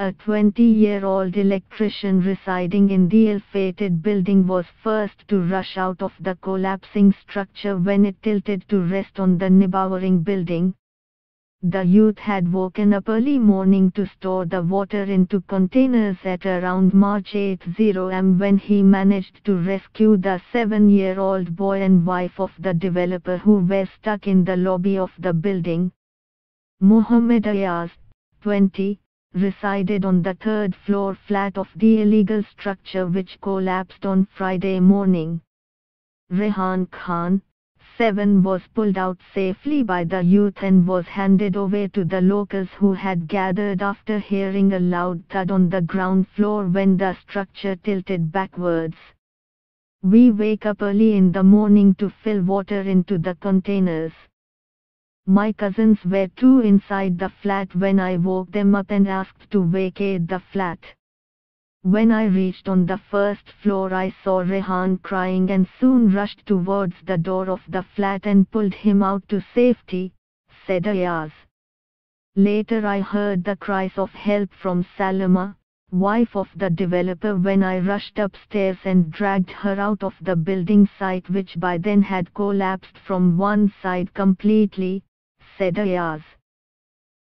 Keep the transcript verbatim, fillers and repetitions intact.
A twenty-year-old electrician residing in the ill-fated building was first to rush out of the collapsing structure when it tilted to rest on the neighboring building. The youth had woken up early morning to store the water into containers at around March eighth, zero a m when he managed to rescue the seven-year-old boy and wife of the developer who were stuck in the lobby of the building. Mohammed Ayaz, twenty, resided on the third floor flat of the illegal structure which collapsed on Friday morning. Rehan Khan, seven, was pulled out safely by the youth and was handed over to the locals who had gathered after hearing a loud thud on the ground floor when the structure tilted backwards. "We wake up early in the morning to fill water into the containers. My cousins were two inside the flat when I woke them up and asked to vacate the flat. When I reached on the first floor I saw Rehan crying and soon rushed towards the door of the flat and pulled him out to safety," said Ayaz. "Later I heard the cries of help from Salima, wife of the developer, when I rushed upstairs and dragged her out of the building site, which by then had collapsed from one side completely," said Ayaz.